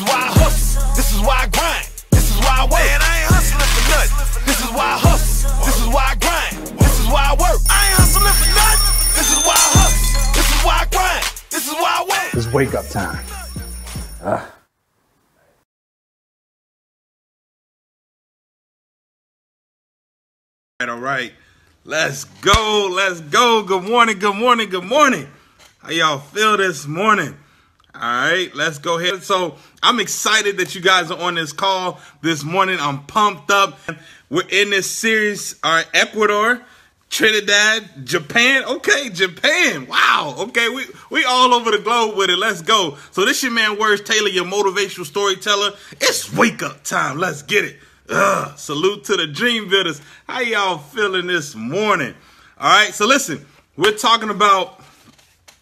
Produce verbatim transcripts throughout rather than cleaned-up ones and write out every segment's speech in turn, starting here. is why I hustle, this is why I grind, this is why I work. Man, I ain't hustling for nothing. This is why I hustle, this is why I grind, this is why I work. I ain't hustling for nothing. This is why I hustle, this is why I grind, this is why I work. It's wake up time. Uh. All right, let's go, let's go. Good morning, good morning, good morning. How y'all feel this morning? All right, let's go ahead. So I'm excited that you guys are on this call this morning. I'm pumped up. We're in this series, all right, Ecuador, Trinidad, Japan. Okay, Japan. Wow. Okay, we, we all over the globe with it. Let's go. So this your man, Words Taylor, your motivational storyteller. It's wake up time. Let's get it. Ugh, salute to the dream builders. How y'all feeling this morning? All right, so listen, we're talking about,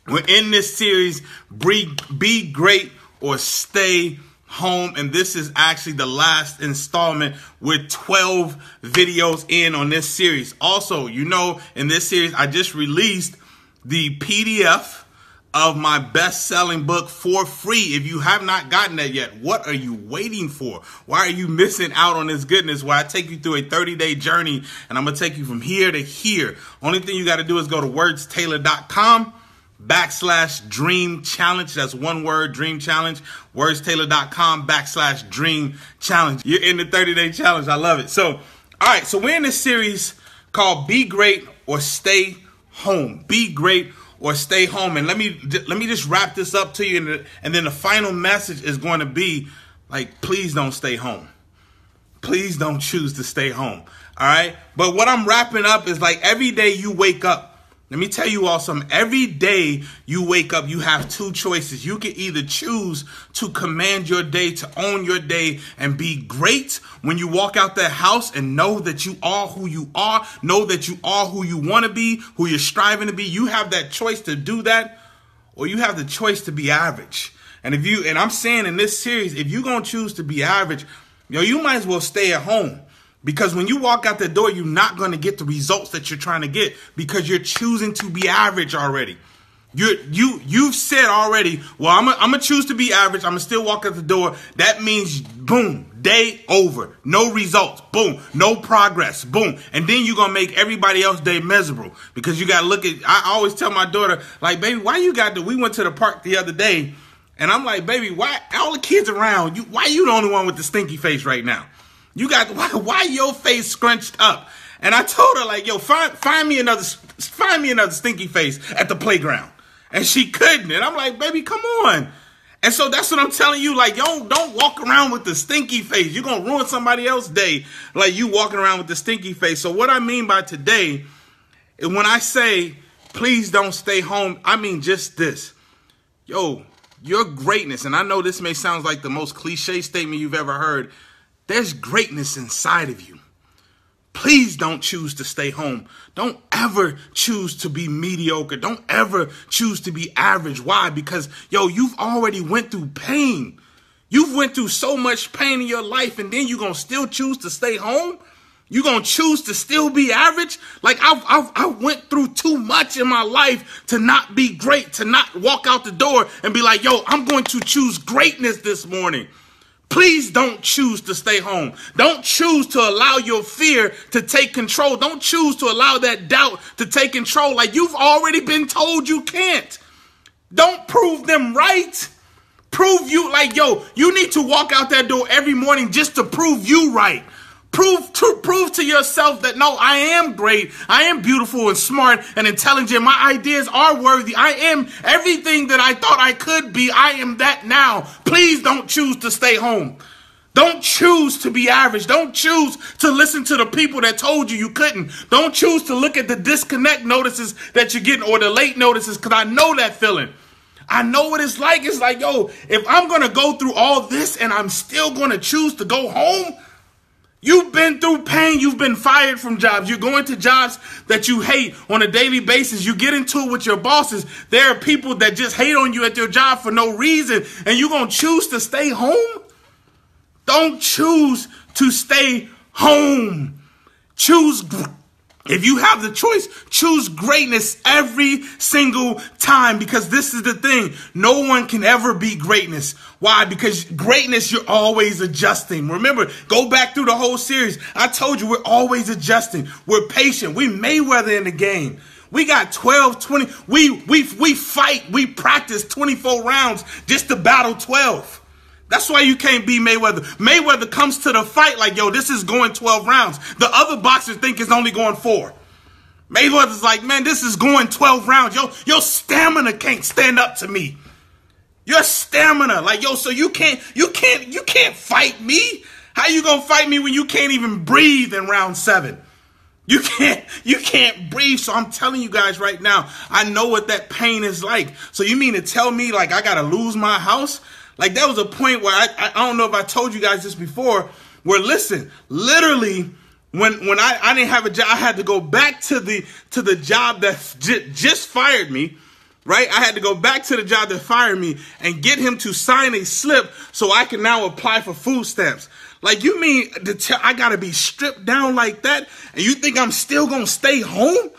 we're in this series, Be Great or Stay Home, and this is actually the last installment. We're twelve videos in on this series. Also, you know, in this series, I just released the P D F of my best-selling book for free. If you have not gotten that yet, what are you waiting for? Why are you missing out on this goodness? Where I take you through a thirty-day journey, and I'm going to take you from here to here. Only thing you got to do is go to words taylor dot com backslash dream challenge. That's one word, dream challenge. words taylor dot com backslash dream challenge. You're in the thirty-day challenge. I love it. So, all right, so we're in this series called Be Great or Stay Home. Be Great or stay home. And let me let me just wrap this up to you, and, and then the final message is going to be like, please don't stay home. Please don't choose to stay home. All right, but what I'm wrapping up is like, every day you wake up, let me tell you all something. Every day you wake up, you have two choices. You can either choose to command your day, to own your day, and be great when you walk out that house and know that you are who you are, know that you are who you want to be, who you're striving to be. You have that choice to do that, or you have the choice to be average. And if you, and I'm saying in this series, if you're going to choose to be average, yo, you might as well stay at home. Because when you walk out the door, you're not going to get the results that you're trying to get because you're choosing to be average already. You're, you, you've said already, well, I'm going to choose to be average. I'm going to still walk out the door. That means, boom, day over. No results. Boom. No progress. Boom. And then you're going to make everybody else's day miserable because you got to look at, I always tell my daughter, like, baby, why you got to, we went to the park the other day, and I'm like, baby, why all the kids around you, why you the only one with the stinky face right now? You got, why, why your face scrunched up? And I told her, like, yo, find, find me another, find me another stinky face at the playground. And she couldn't. And I'm like, baby, come on. And so that's what I'm telling you. Like, yo, don't walk around with the stinky face. You're going to ruin somebody else's day. Like you walking around with the stinky face. So what I mean by today is when I say, please don't stay home, I mean just this. Yo, your greatness. And I know this may sound like the most cliche statement you've ever heard. There's greatness inside of you. Please don't choose to stay home. Don't ever choose to be mediocre. Don't ever choose to be average. Why? Because, yo, you've already went through pain. You've went through so much pain in your life, and then you're going to still choose to stay home? You're going to choose to still be average? Like, I've, I've, I went through too much in my life to not be great, to not walk out the door and be like, yo, I'm going to choose greatness this morning. Please don't choose to stay home. Don't choose to allow your fear to take control. Don't choose to allow that doubt to take control. Like, you've already been told you can't. Don't prove them right. Prove you, like, yo, you need to walk out that door every morning just to prove you right. Prove to, prove to yourself that, no, I am great. I am beautiful and smart and intelligent. My ideas are worthy. I am everything that I thought I could be. I am that now. Please don't choose to stay home. Don't choose to be average. Don't choose to listen to the people that told you you couldn't. Don't choose to look at the disconnect notices that you're getting or the late notices, because I know that feeling. I know what it's like. It's like, yo, if I'm going to go through all this and I'm still going to choose to go home, you've been through pain. You've been fired from jobs. You're going to jobs that you hate on a daily basis. You get into it with your bosses. There are people that just hate on you at your job for no reason, and you're going to choose to stay home? Don't choose to stay home. Choose If you have the choice, choose greatness every single time, because this is the thing. No one can ever be greatness. Why? Because greatness, you're always adjusting. Remember, go back through the whole series. I told you we're always adjusting. We're patient. We Mayweather in the game. We got twelve, twenty. We, we, we fight. We practice twenty-four rounds just to battle twelve. That's why you can't be Mayweather. Mayweather comes to the fight like, yo, this is going twelve rounds. The other boxers think it's only going four. Mayweather's like, man, this is going twelve rounds. Yo, your stamina can't stand up to me. Your stamina, like, yo, so you can't, you can't, you can't fight me. How you gonna fight me when you can't even breathe in round seven? You can't, you can't breathe. So I'm telling you guys right now, I know what that pain is like. So you mean to tell me, like, I gotta lose my house? Like, that was a point where I, I don't know if I told you guys this before, where, listen, literally when when I, I didn't have a job, I had to go back to the to the job that j just fired me, right? I had to go back to the job that fired me and get him to sign a slip so I can now apply for food stamps. Like, you mean to tell I gotta be stripped down like that? And you think I'm still gonna stay home?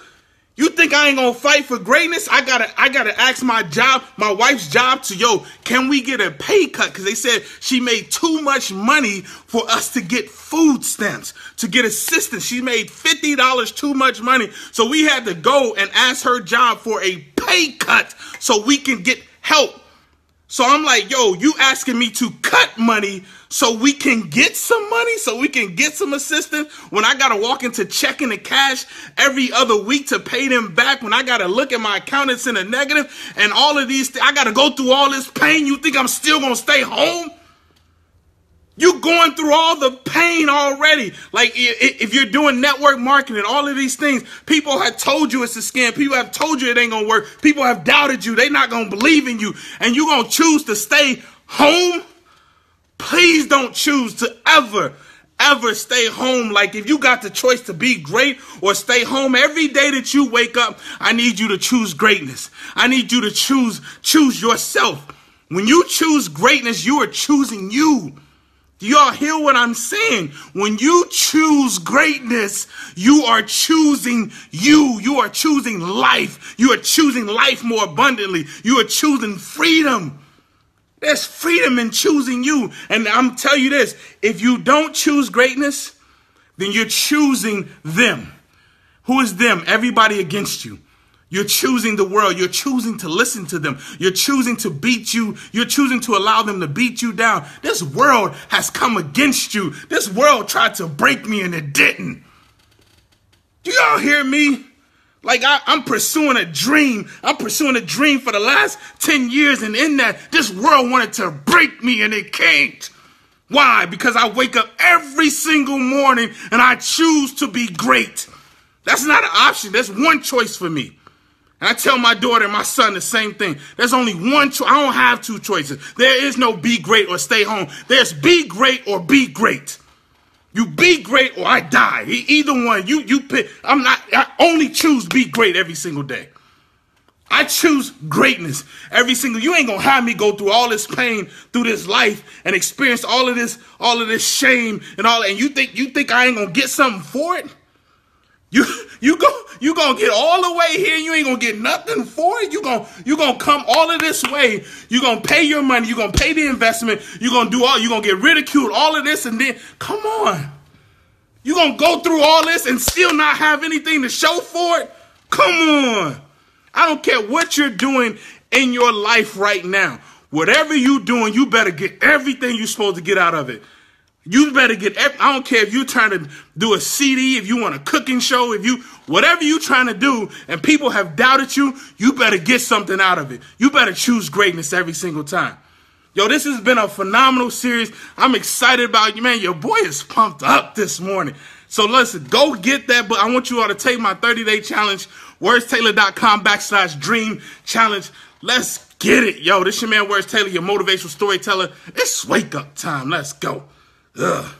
You think I ain't gonna fight for greatness? I gotta, I gotta ask my job, my wife's job, to yo, can we get a pay cut? Because they said she made too much money for us to get food stamps, to get assistance. She made fifty dollars too much money, so we had to go and ask her job for a pay cut so we can get help. So I'm like, yo, you asking me to cut money so we can get some money, so we can get some assistance, when I got to walk into checking the cash every other week to pay them back, when I got to look at my account, it's in a negative, and all of these things, I got to go through all this pain. You think I'm still going to stay home? You're going through all the pain already. Like, if you're doing network marketing, all of these things, people have told you it's a scam. People have told you it ain't going to work. People have doubted you. They're not going to believe in you. And you're going to choose to stay home? Please don't choose to ever, ever stay home. Like, if you got the choice to be great or stay home, every day that you wake up, I need you to choose greatness. I need you to choose, choose yourself. When you choose greatness, you are choosing you. Do y'all hear what I'm saying? When you choose greatness, you are choosing you. You are choosing life. You are choosing life more abundantly. You are choosing freedom. There's freedom in choosing you. And I'm telling you this, if you don't choose greatness, then you're choosing them. Who is them? Everybody against you. You're choosing the world. You're choosing to listen to them. You're choosing to beat you. You're choosing to allow them to beat you down. This world has come against you. This world tried to break me and it didn't. Do y'all hear me? Like, I, I'm pursuing a dream. I'm pursuing a dream for the last ten years, and in that, this world wanted to break me and it can't. Why? Because I wake up every single morning and I choose to be great. That's not an option. That's one choice for me. And I tell my daughter and my son the same thing. There's only one choice. I don't have two choices. There is no be great or stay home. There's be great or be great. You be great or I die. Either one. You you pick. I'm not. I only choose be great every single day. I choose greatness every single. You ain't gonna have me go through all this pain through this life and experience all of this, all of this shame and all. And you think you think I ain't gonna get something for it? You you go you gonna get all the way here. You ain't gonna get nothing for it. You gonna you gonna come all of this way. You gonna pay your money. You gonna pay the investment. You gonna do all. You gonna get ridiculed. All of this, and then come on. You gonna go through all this and still not have anything to show for it? Come on. I don't care what you're doing in your life right now. Whatever you're doing, you better get everything you're supposed to get out of it. You better get, I don't care if you're trying to do a C D, if you want a cooking show, if you, whatever you're trying to do and people have doubted you, you better get something out of it. You better choose greatness every single time. Yo, this has been a phenomenal series. I'm excited about you, man. Your boy is pumped up this morning. So listen, go get that book. I want you all to take my thirty day challenge, words taylor dot com backslash dream challenge. Let's get it. Yo, this your man, Words Taylor, your motivational storyteller. It's wake up time. Let's go. Ugh.